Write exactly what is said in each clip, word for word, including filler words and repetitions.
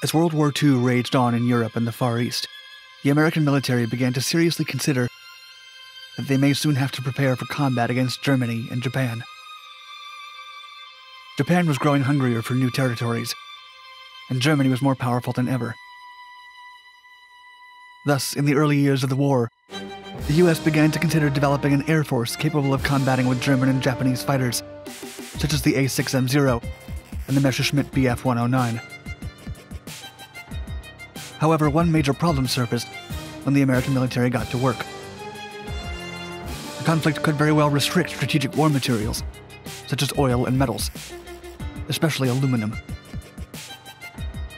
As World War Two raged on in Europe and the Far East, the American military began to seriously consider that they may soon have to prepare for combat against Germany and Japan. Japan was growing hungrier for new territories, and Germany was more powerful than ever. Thus, in the early years of the war, the U S began to consider developing an air force capable of combating with German and Japanese fighters, such as the A six M Zero and the Messerschmitt Bf one oh nine. However, one major problem surfaced when the American military got to work. The conflict could very well restrict strategic war materials, such as oil and metals, especially aluminum.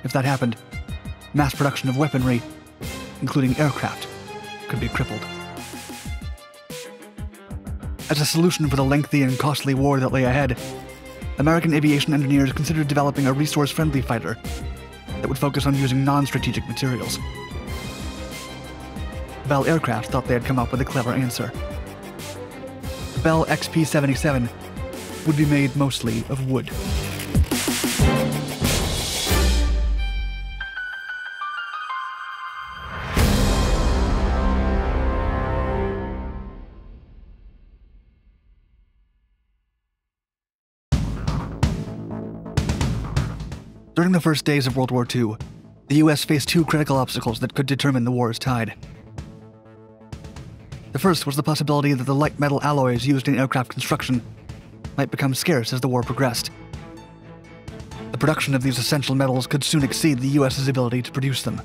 If that happened, mass production of weaponry, including aircraft, could be crippled. As a solution for the lengthy and costly war that lay ahead, American aviation engineers considered developing a resource-friendly fighter that would focus on using non-strategic materials. Bell Aircraft thought they had come up with a clever answer. The Bell X P seventy-seven would be made mostly of wood. During the first days of World War Two, the U S faced two critical obstacles that could determine the war's tide. The first was the possibility that the light metal alloys used in aircraft construction might become scarce as the war progressed. The production of these essential metals could soon exceed the U S's ability to produce them.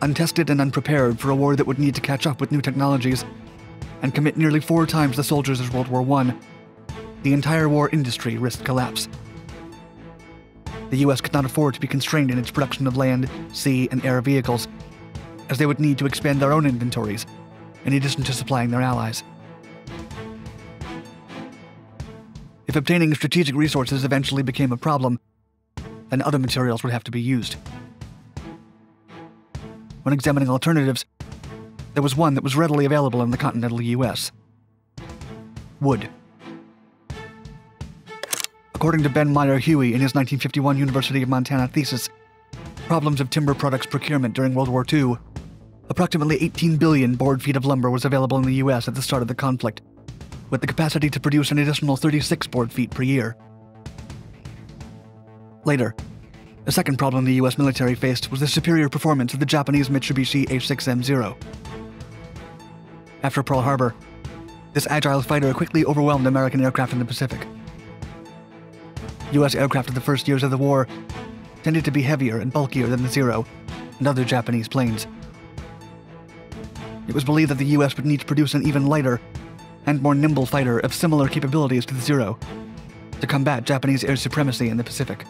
Untested and unprepared for a war that would need to catch up with new technologies and commit nearly four times the soldiers of World War One, the entire war industry risked collapse. The U S could not afford to be constrained in its production of land, sea, and air vehicles, as they would need to expand their own inventories, in addition to supplying their allies. If obtaining strategic resources eventually became a problem, then other materials would have to be used. When examining alternatives, there was one that was readily available in the continental U S: wood. According to Ben Meyer Huey in his nineteen fifty-one University of Montana thesis, Problems of Timber Products Procurement During World War Two, approximately eighteen billion board feet of lumber was available in the U S at the start of the conflict, with the capacity to produce an additional thirty-six board feet per year. Later, a second problem the U S military faced was the superior performance of the Japanese Mitsubishi A six M Zero. After Pearl Harbor, this agile fighter quickly overwhelmed American aircraft in the Pacific. U S aircraft of the first years of the war tended to be heavier and bulkier than the Zero and other Japanese planes. It was believed that the U S would need to produce an even lighter and more nimble fighter of similar capabilities to the Zero to combat Japanese air supremacy in the Pacific.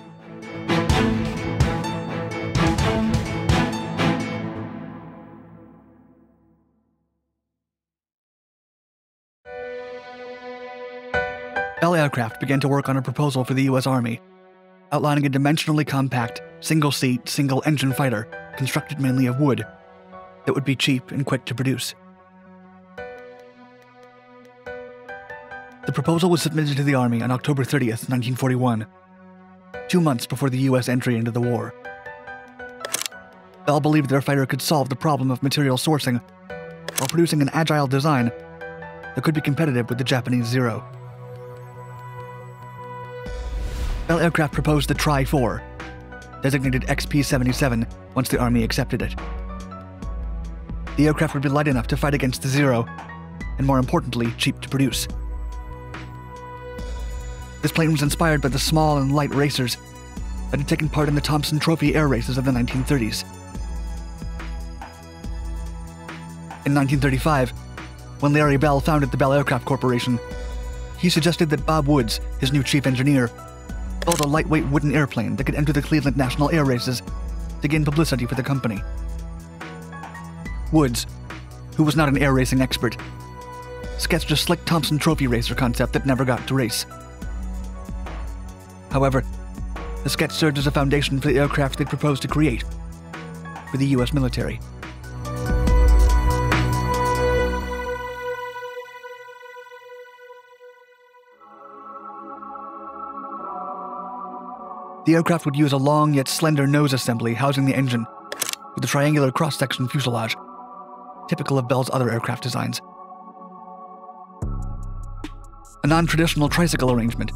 Bell Aircraft began to work on a proposal for the U S Army, outlining a dimensionally compact, single-seat, single-engine fighter constructed mainly of wood that would be cheap and quick to produce. The proposal was submitted to the Army on October thirtieth, nineteen forty-one, two months before the U S entry into the war. Bell believed their fighter could solve the problem of material sourcing while producing an agile design that could be competitive with the Japanese Zero. Bell Aircraft proposed the Tri four, designated X P seventy-seven, once the Army accepted it. The aircraft would be light enough to fight against the Zero, and more importantly, cheap to produce. This plane was inspired by the small and light racers that had taken part in the Thompson Trophy air races of the nineteen thirties. In nineteen thirty-five, when Larry Bell founded the Bell Aircraft Corporation, he suggested that Bob Woods, his new chief engineer, build a lightweight wooden airplane that could enter the Cleveland National Air Races to gain publicity for the company. Woods, who was not an air racing expert, sketched a slick Thompson Trophy racer concept that never got to race. However, the sketch served as a foundation for the aircraft they proposed to create for the U S military. The aircraft would use a long yet slender nose assembly housing the engine, with a triangular cross-section fuselage, typical of Bell's other aircraft designs. A non-traditional tricycle arrangement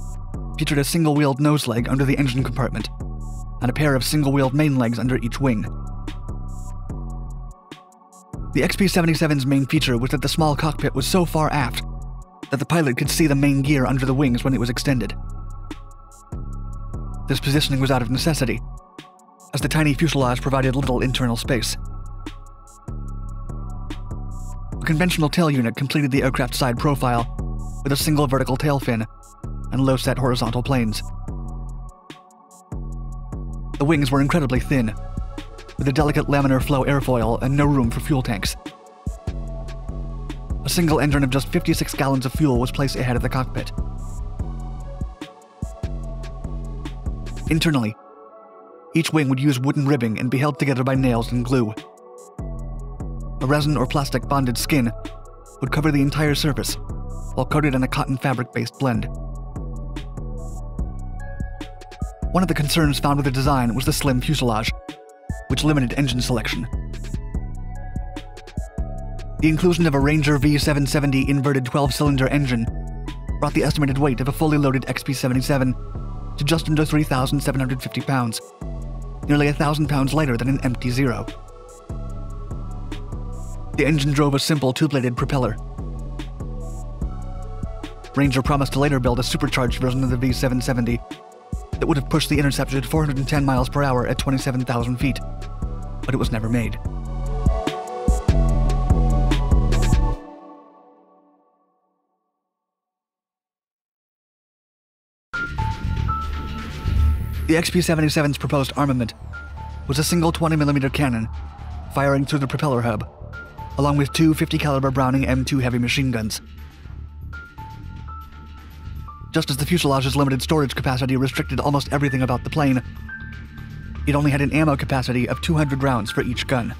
featured a single-wheeled nose leg under the engine compartment, and a pair of single-wheeled main legs under each wing. The X P seventy-seven's main feature was that the small cockpit was so far aft that the pilot could see the main gear under the wings when it was extended. This positioning was out of necessity, as the tiny fuselage provided little internal space. A conventional tail unit completed the aircraft's side profile with a single vertical tail fin and low-set horizontal planes. The wings were incredibly thin, with a delicate laminar flow airfoil and no room for fuel tanks. A single engine of just fifty-six gallons of fuel was placed ahead of the cockpit. Internally, each wing would use wooden ribbing and be held together by nails and glue. A resin or plastic bonded skin would cover the entire surface while coated in a cotton fabric-based blend. One of the concerns found with the design was the slim fuselage, which limited engine selection. The inclusion of a Ranger V seven seventy inverted twelve-cylinder engine brought the estimated weight of a fully loaded X P seventy-seven to just under three thousand seven hundred fifty pounds, nearly one thousand pounds lighter than an empty Zero. The engine drove a simple two-bladed propeller. Ranger promised to later build a supercharged version of the V seven seventy that would have pushed the interceptor to four hundred ten miles per hour at twenty-seven thousand feet, but it was never made. The X P seventy-seven's proposed armament was a single twenty millimeter cannon firing through the propeller hub, along with two fifty caliber Browning M two heavy machine guns. Just as the fuselage's limited storage capacity restricted almost everything about the plane, it only had an ammo capacity of two hundred rounds for each gun.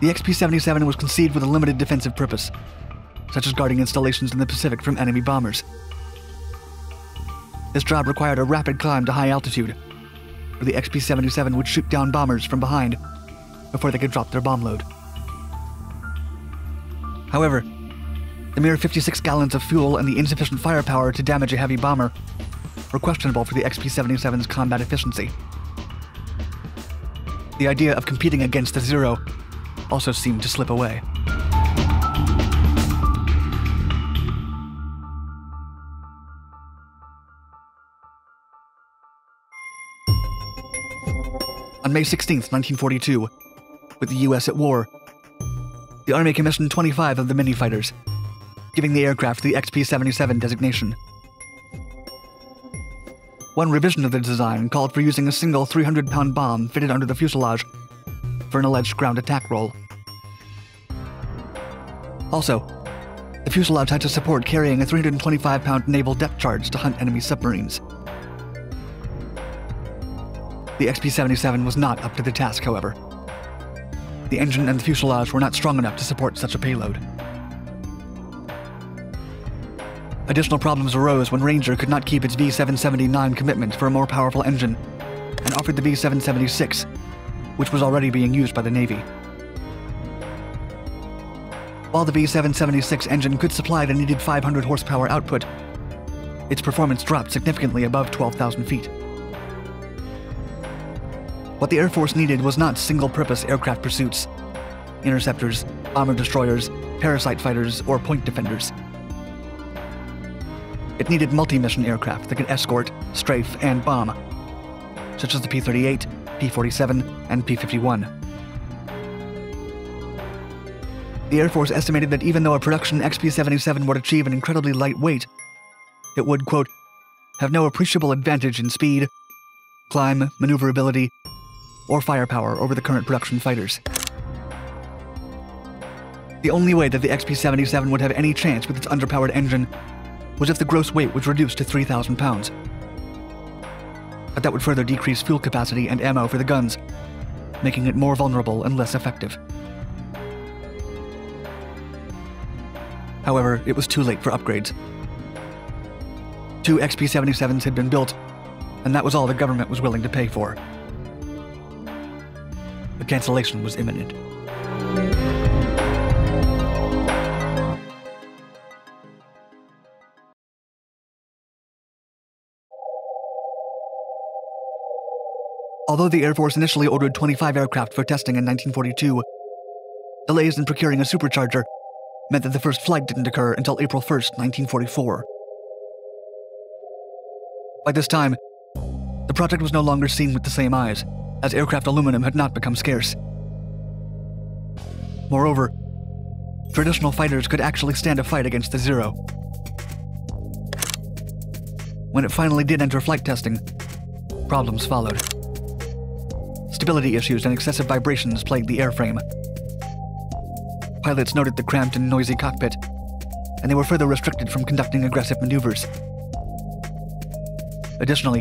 The X P seventy-seven was conceived with a limited defensive purpose, such as guarding installations in the Pacific from enemy bombers. This job required a rapid climb to high altitude, where the X P seventy-seven would shoot down bombers from behind before they could drop their bomb load. However, the mere fifty-six gallons of fuel and the insufficient firepower to damage a heavy bomber were questionable for the X P seventy-seven's combat efficiency. The idea of competing against the Zero also seemed to slip away. On May sixteenth, nineteen forty-two, with the U S at war, the Army commissioned twenty-five of the minifighters, giving the aircraft the X P seventy-seven designation. One revision of the design called for using a single three hundred pound bomb fitted under the fuselage for an alleged ground attack role. Also, the fuselage had to support carrying a three hundred twenty-five pound naval depth charge to hunt enemy submarines. The X P seventy-seven was not up to the task, however. The engine and the fuselage were not strong enough to support such a payload. Additional problems arose when Ranger could not keep its V seven seventy-nine commitment for a more powerful engine and offered the V seven seventy-six, which was already being used by the Navy. While the V seven seventy-six engine could supply the needed five hundred horsepower output, its performance dropped significantly above twelve thousand feet. What the Air Force needed was not single-purpose aircraft pursuits, interceptors, bomber destroyers, parasite fighters, or point defenders. It needed multi-mission aircraft that could escort, strafe, and bomb, such as the P thirty-eight, P forty-seven, and P fifty-one. The Air Force estimated that even though a production X P seventy-seven would achieve an incredibly light weight, it would, quote, have no appreciable advantage in speed, climb, maneuverability, or firepower over the current production fighters. The only way that the X P seventy-seven would have any chance with its underpowered engine was if the gross weight was reduced to three thousand pounds. But that would further decrease fuel capacity and ammo for the guns, making it more vulnerable and less effective. However, it was too late for upgrades. two X P seventy-sevens had been built, and that was all the government was willing to pay for. The cancellation was imminent. Although the Air Force initially ordered twenty-five aircraft for testing in nineteen forty-two, delays in procuring a supercharger meant that the first flight didn't occur until April first, nineteen forty-four. By this time, the project was no longer seen with the same eyes, as aircraft aluminum had not become scarce. Moreover, traditional fighters could actually stand a fight against the Zero. When it finally did enter flight testing, problems followed. Stability issues and excessive vibrations plagued the airframe. Pilots noted the cramped and noisy cockpit, and they were further restricted from conducting aggressive maneuvers. Additionally,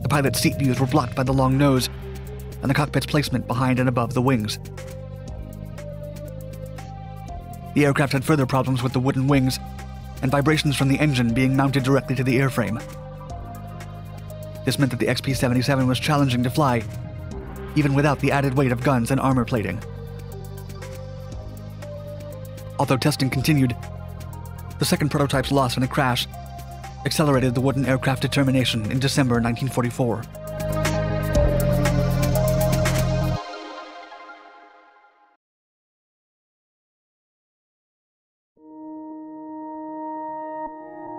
the pilot's seat views were blocked by the long nose and the cockpit's placement behind and above the wings. The aircraft had further problems with the wooden wings and vibrations from the engine being mounted directly to the airframe. This meant that the X P seventy-seven was challenging to fly, even without the added weight of guns and armor plating. Although testing continued, the second prototype's loss in a crash accelerated the wooden aircraft to termination in December nineteen forty-four.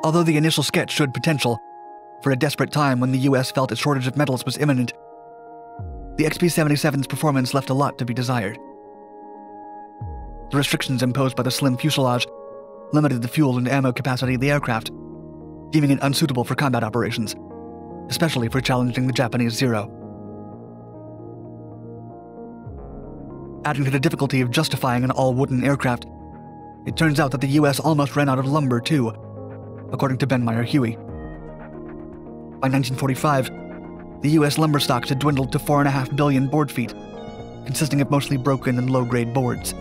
Although the initial sketch showed potential for a desperate time when the U S felt a shortage of metals was imminent, the X P seventy-seven's performance left a lot to be desired. The restrictions imposed by the slim fuselage limited the fuel and ammo capacity of the aircraft, deeming it unsuitable for combat operations, especially for challenging the Japanese Zero. Adding to the difficulty of justifying an all-wooden aircraft, it turns out that the U S almost ran out of lumber too, according to Ben Meyer Huey. By nineteen forty-five, the U S lumber stocks had dwindled to four point five billion board feet, consisting of mostly broken and low-grade boards.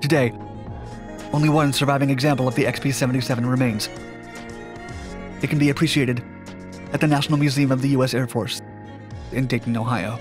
Today, only one surviving example of the X P seventy-seven remains. It can be appreciated at the National Museum of the U S Air Force in Dayton, Ohio.